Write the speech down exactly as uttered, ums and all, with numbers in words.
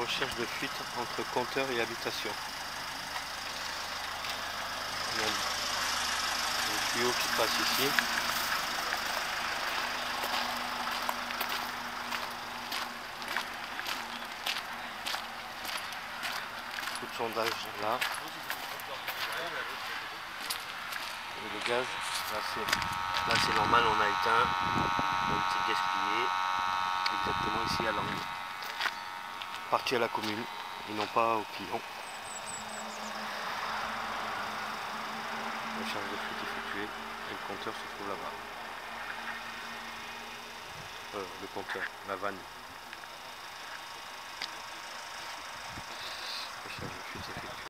recherche de fuite entre compteur et habitation. Il y a le tuyau qui passe ici. Tout le sondage là. Et le gaz, là c'est normal, on a éteint, un petit gaspillé, exactement ici à l'angle. Parti à la commune et non pas au client. La charge de fuite effectuée et le compteur se trouve là-bas. Euh, le compteur, la vanne.